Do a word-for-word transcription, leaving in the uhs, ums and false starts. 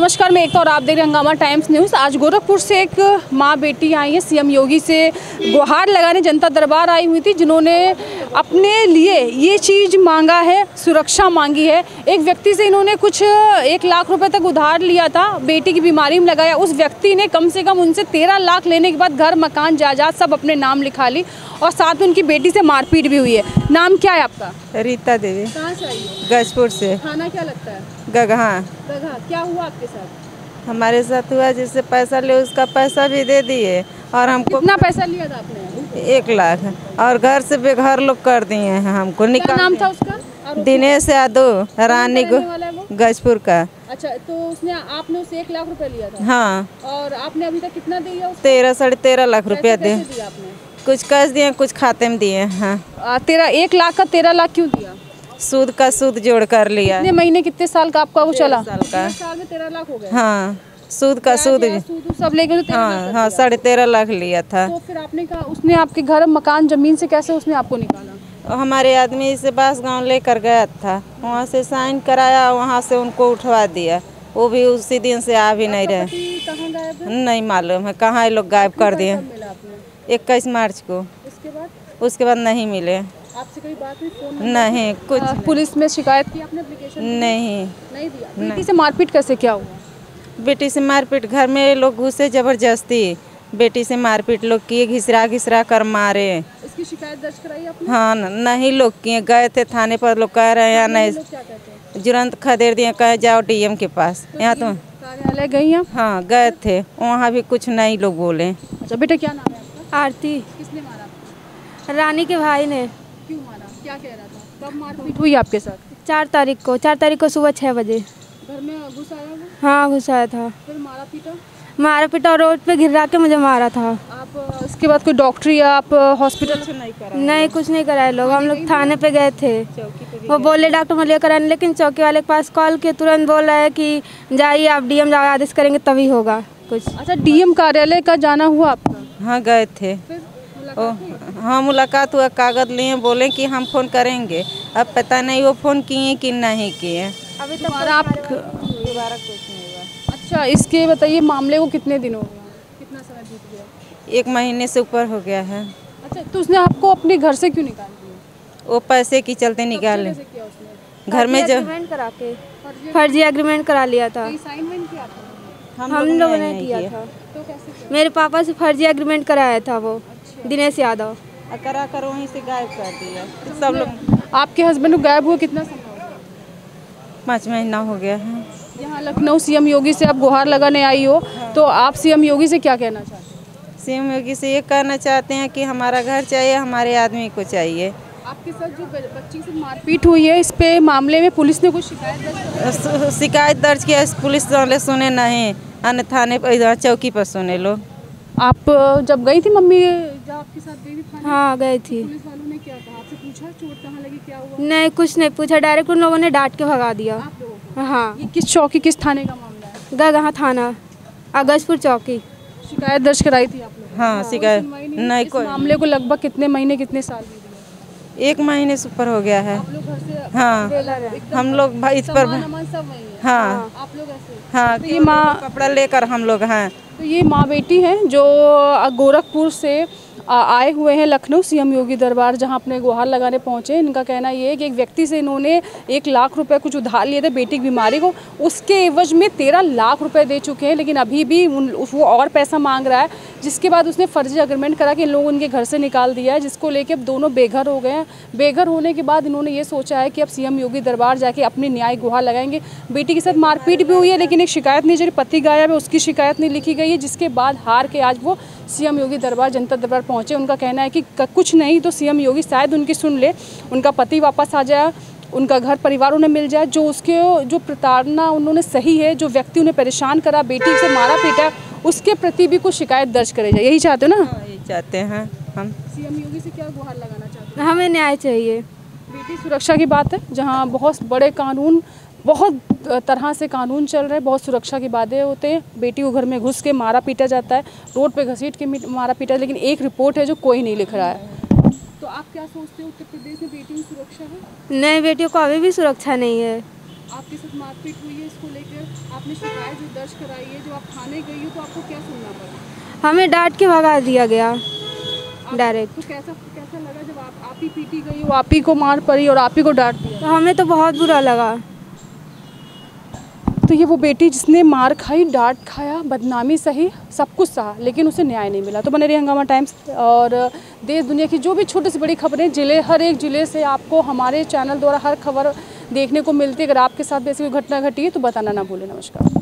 नमस्कार, मैं एकता और आप देख रहे हैं हंगामा टाइम्स न्यूज़। आज गोरखपुर से एक माँ बेटी आई है, सीएम योगी से गुहार लगाने जनता दरबार आई हुई थी, जिन्होंने अपने लिए ये चीज़ मांगा है, सुरक्षा मांगी है। एक व्यक्ति से इन्होंने कुछ एक लाख रुपए तक उधार लिया था, बेटी की बीमारी में लगाया। उस व्यक्ति ने कम से कम उनसे तेरह लाख लेने के बाद घर, मकान, जायदाद सब अपने नाम लिखा ली और साथ में उनकी बेटी से मारपीट भी हुई है। नाम क्या है आपका? रीता देवी। कहाँ से आई हो? गाजीपुर से। थाना क्या लगता है? गगहा। गगहा, क्या हुआ आपके साथ? हमारे साथ हुआ, जिससे पैसा ले उसका पैसा भी दे दिए और हमको। कितना पैसा लिया था आपने? एक लाख। और घर से बेघर लोग कर दिए हैं हमको। निकाल। नाम था उसका? दिनेश यादव। रानी गाजीपुर का। अच्छा, तो उसने, आपने उससे एक लाख रुपया लिया था? हाँ। और आपने अभी तक कितना दिया? तेरह, साढ़े तेरह लाख रुपया दिया आपने? कुछ कैश दिए, कुछ खाते में दिए। हाँ। तेरह, एक लाख का तेरह लाख क्यों दिया? सूद का सूद जोड़ कर लिया। कितने महीने, कितने साल का आपका वो चला? साल का। साल में तेरह लाख हो गया। हाँ, सूद का सूद सब लेके। तो हाँ हाँ साढ़े तेरह लाख लिया था। तो फिर आपने कहा, उसने आपके घर, मकान, जमीन से कैसे उसने आपको निकाला? हमारे आदमी इसे बास गाँव लेकर गया था, वहाँ से साइन कराया, वहाँ से उनको उठवा दिया। वो भी उसी दिन से आ भी नहीं रहे। नहीं मालूम है कहाँ ये लोग गायब कर दिए। इक्कीस मार्च को। उसके बाद? उसके बाद नहीं मिले। आपसे कोई बात हुई? फोन नहीं, कुछ नहीं। पुलिस में शिकायत की आपने? एप्लीकेशन नहीं नहीं दिया। बेटी से मारपीट कैसे क्या हुआ? बेटी से मारपीट, घर में लोग घुसे जबरदस्ती, बेटी से मारपीट लोग किए, घिसरा घिसरा कर मारे। इसकी शिकायत दर्ज कराई आपने? हाँ, नहीं लोग किए, गए थे थाने पर, लोग कह रहे हैं नहीं, तुरंत खदेड़ दिए, कहे जाओ डीएम के पास। यहाँ तो कार्यालय गई हैं? हाँ, गए थे, वहाँ भी कुछ नहीं लोग बोले। अच्छा, बेटा क्या नाम है आपका? आरती। किसने मारा? रानी के भाई ने। क्यों मारा? क्या कह रहा था? कब मारपीट हुई आपके साथ? चार तारीख को। चार तारीख को सुबह छः बजे घर में घुस आया वो? हाँ, घुस आया था। फिर मारा पीटा? मारा पीटा, रोड पे गिरा के मुझे मारा था। आप इसके बाद कोई डॉक्टर या आप हॉस्पिटल से नहीं कराए? नहीं, कुछ नहीं कराए लोग। हम लोग थाने पे गए थे, वो बोले डॉक्टर मलिया कराने, लेकिन चौकी वाले के पास कॉल किए, तुरंत बोल रहे हैं कि जाइए आप डीएम जाओ, आदेश करेंगे तभी होगा कुछ। अच्छा, डीएम कार्यालय का जाना हुआ आपका? हाँ, गए थे। ओ, हाँ, मुलाकात हुआ, कागज लिए, बोले कि हम फ़ोन करेंगे। अब पता नहीं वो फ़ोन किए कि नहीं किए। अभी तो आप दोबारा कुछ नहीं हुआ। अच्छा, इसके बताइए मामले को कितने दिन हो गया? कितना समय बीत गया? एक महीने से ऊपर हो गया है। अच्छा, तो उसने आपको अपने घर से क्यों निकाल दिया? वो पैसे के चलते निकाले घर में, जब फर्जी एग्रीमेंट करा लिया था। हम लोगों ने किया था, मेरे पापा से फर्जी एग्रीमेंट कराया था वो दिनेश यादव, करा कर वहीं से गायब कर दिया सब लोग। आपके हस्बैंड को गायब हुआ कितना समय हो गया? पाँच महीना हो गया है। यहाँ लखनऊ सीएम योगी से आप गुहार लगाने आई हो, तो आप सीएम योगी से क्या कहना चाहते हैं? सीएम योगी से ये कहना चाहते हैं कि हमारा घर चाहिए, हमारे आदमी को चाहिए। आपके साथ जो बच्ची से मारपीट हुई है, इस पे मामले में पुलिस ने कुछ शिकायत दर्ज? शिकायत दर्ज किया, पुलिस वाले सुने नहीं, अन्य थाने पर, चौकी पर सुने लोग। आप जब गई थी मम्मी आपके साथ गई थी? हाँ, गई थी। पुलिस वालों ने क्या कहा? आपसे पूछा चोट कहाँ लगी, क्या हुआ? नहीं, कुछ नहीं पूछा, डायरेक्ट उन लोगों ने डांट के भगा दिया। आप लोगों? हाँ। ये किस चौकी, किस थाने का मामला है? गगहा थाना, अगजपुर चौकी। शिकायत दर्ज कराई थी आप लोगों? हाँ, शिकायत नहीं। कोई मामले को लगभग कितने महीने, कितने साल? एक महीने से ऊपर हो गया है। हाँ, हम लोग इस पर। हाँ आप लोग? हाँ, ये माँ कपड़ा लेकर हम लोग हैं। तो ये माँ बेटी हैं जो गोरखपुर से आए हुए हैं लखनऊ सीएम योगी दरबार, जहां अपने गुहार लगाने पहुंचे। इनका कहना ये है कि एक व्यक्ति से इन्होंने एक लाख रुपए कुछ उधार लिए थे बेटी की बीमारी को, उसके एवज में तेरह लाख रुपए दे चुके हैं, लेकिन अभी भी वो और पैसा मांग रहा है, जिसके बाद उसने फर्जी एग्रीमेंट करा कि इन लोगों उनके घर से निकाल दिया है, जिसको लेके अब दोनों बेघर हो गए हैं। बेघर होने के बाद इन्होंने ये सोचा है कि अब सीएम योगी दरबार जाके अपनी न्याय गुहार लगाएंगे। बेटी के साथ मारपीट भी हुई है, लेकिन एक शिकायत नहीं, जो पति गायब है उसकी शिकायत नहीं लिखी गई है, जिसके बाद हार के आज वो सीएम योगी दरबार, जनता दरबार पहुंचे। उनका कहना है कि कुछ नहीं तो सीएम योगी शायद उनकी सुन ले, उनका पति वापस आ जाए, उनका घर परिवार उन्हें मिल जाए, जो उसके जो प्रताड़ना उन्होंने सही है, जो व्यक्ति उन्हें परेशान करा, बेटी से मारा पीटा, उसके प्रति भी कुछ शिकायत दर्ज करे जाए। यही चाहते हो ना? हाँ, यही चाहते हैं हम। सीएम योगी से क्या गुहार लगाना चाहते हैं? हमें न्याय चाहिए। बेटी सुरक्षा की बात है, जहाँ बहुत बड़े कानून, बहुत तरह से कानून चल रहे हैं, बहुत सुरक्षा के वादे होते हैं, बेटी को घर में घुस के मारा पीटा जाता है, रोड पे घसीट के मारा पीटा, लेकिन एक रिपोर्ट है जो कोई नहीं लिख रहा है। तो आप क्या सोचते हो, उत्तर प्रदेश में बेटियों की सुरक्षा है? नहीं, बेटियों को अभी भी सुरक्षा नहीं है। आपके साथ मारपीट हुई है, इसको लेकर आपने शिकायत जो दर्ज कराई है, जो आप थाने गई हो तो आपको क्या सुनना पड़ा? हमें डांट के भगा दिया गया डायरेक्ट। तो कैसा कैसा लगा जब आप आप ही पीटी गई हो, आप ही को मार पड़ी और आप ही को डांट दिया? तो हमें तो बहुत बुरा लगा। तो ये वो बेटी जिसने मार खाई, डांट खाया, बदनामी सही, सब कुछ सहा, लेकिन उसे न्याय नहीं मिला। तो बने रहिए हंगामा टाइम्स और देश दुनिया की जो भी छोटी सी बड़ी खबरें, जिले हर एक जिले से आपको हमारे चैनल द्वारा हर खबर देखने को मिलती है। अगर आपके साथ भी ऐसी कोई घटना घटी है तो बताना ना भूलें। नमस्कार।